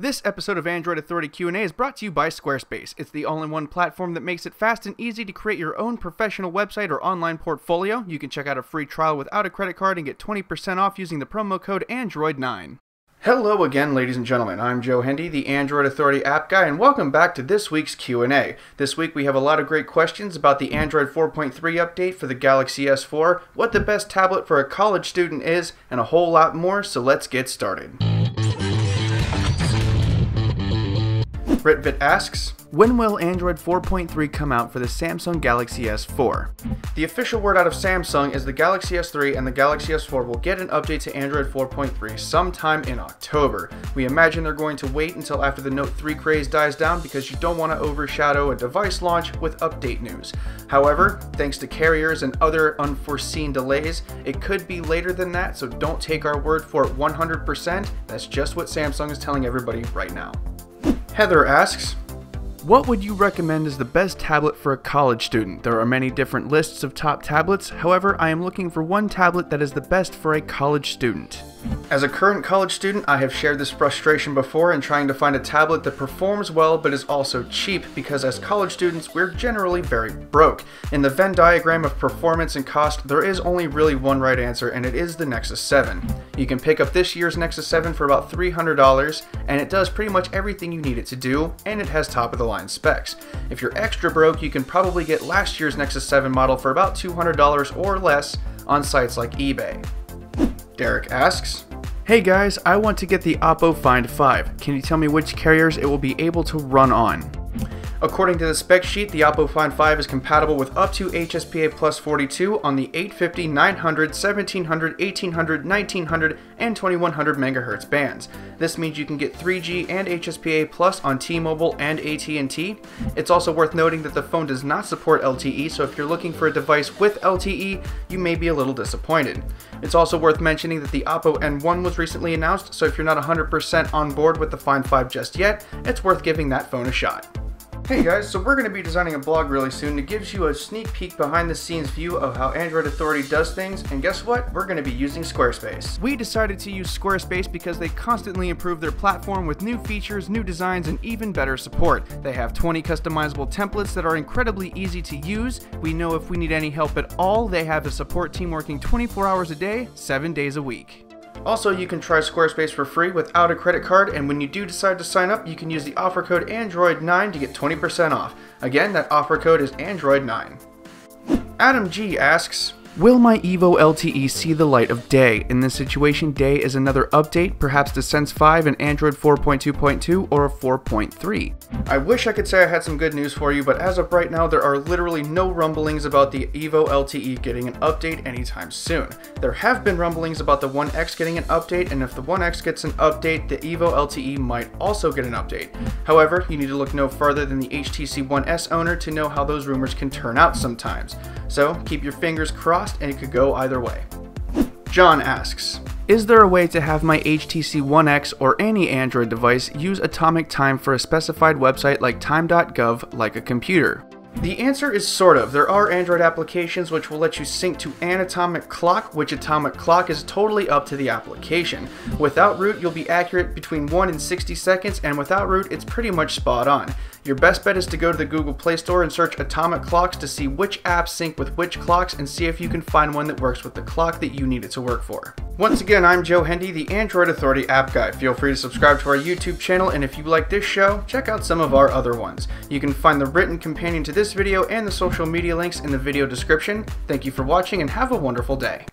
This episode of Android Authority Q&A is brought to you by Squarespace. It's the all-in-one platform that makes it fast and easy to create your own professional website or online portfolio. You can check out a free trial without a credit card and get 20% off using the promo code Android9. Hello again, ladies and gentlemen. I'm Joe Hindy, the Android Authority app guy, and welcome back to this week's Q&A. This week we have a lot of great questions about the Android 4.3 update for the Galaxy S4, what the best tablet for a college student is, and a whole lot more, so let's get started. Ritvit asks, when will Android 4.3 come out for the Samsung Galaxy S4? The official word out of Samsung is the Galaxy S3 and the Galaxy S4 will get an update to Android 4.3 sometime in October. We imagine they're going to wait until after the Note 3 craze dies down because you don't want to overshadow a device launch with update news. However, thanks to carriers and other unforeseen delays, it could be later than that, so don't take our word for it 100%. That's just what Samsung is telling everybody right now. Heather asks, what would you recommend as the best tablet for a college student? There are many different lists of top tablets, however, I am looking for one tablet that is the best for a college student. As a current college student, I have shared this frustration before in trying to find a tablet that performs well but is also cheap, because as college students, we're generally very broke. In the Venn diagram of performance and cost, there is only really one right answer, and it is the Nexus 7. You can pick up this year's Nexus 7 for about $300, and it does pretty much everything you need it to do, and it has top-of-the-line specs. If you're extra broke, you can probably get last year's Nexus 7 model for about $200 or less on sites like eBay. Derek asks, hey guys, I want to get the Oppo Find 5. Can you tell me which carriers it will be able to run on? According to the spec sheet, the Oppo Find 5 is compatible with up to HSPA Plus 42 on the 850, 900, 1700, 1800, 1900, and 2100 MHz bands. This means you can get 3G and HSPA Plus on T-Mobile and AT&T. It's also worth noting that the phone does not support LTE, so if you're looking for a device with LTE, you may be a little disappointed. It's also worth mentioning that the Oppo N1 was recently announced, so if you're not 100% on board with the Find 5 just yet, it's worth giving that phone a shot. Hey guys, so we're going to be designing a blog really soon that gives you a sneak peek behind the scenes view of how Android Authority does things, and guess what? We're going to be using Squarespace. We decided to use Squarespace because they constantly improve their platform with new features, new designs, and even better support. They have 20 customizable templates that are incredibly easy to use. We know if we need any help at all, they have a support team working 24 hours a day, 7 days a week. Also, you can try Squarespace for free without a credit card, and when you do decide to sign up, you can use the offer code Android9 to get 20% off. Again, that offer code is Android9. Adam G asks, will my Evo LTE see the light of day? In this situation, day is another update, perhaps to Sense 5 and Android 4.2.2 or a 4.3. I wish I could say I had some good news for you, but as of right now, there are literally no rumblings about the Evo LTE getting an update anytime soon. There have been rumblings about the One X getting an update, and if the One X gets an update, the Evo LTE might also get an update. However, you need to look no further than the HTC One S owner to know how those rumors can turn out sometimes. So keep your fingers crossed, and it could go either way. John asks, is there a way to have my HTC One X or any Android device use atomic time for a specified website like time.gov like a computer? The answer is sort of. There are Android applications which will let you sync to an atomic clock, which atomic clock is totally up to the application. Without root, you'll be accurate between 1 and 60 seconds, and without root, it's pretty much spot on. Your best bet is to go to the Google Play Store and search atomic clocks to see which apps sync with which clocks and see if you can find one that works with the clock that you need it to work for. Once again, I'm Joe Hindy, the Android Authority app guy. Feel free to subscribe to our YouTube channel, and if you like this show, check out some of our other ones. You can find the written companion to this video and the social media links in the video description. Thank you for watching and have a wonderful day.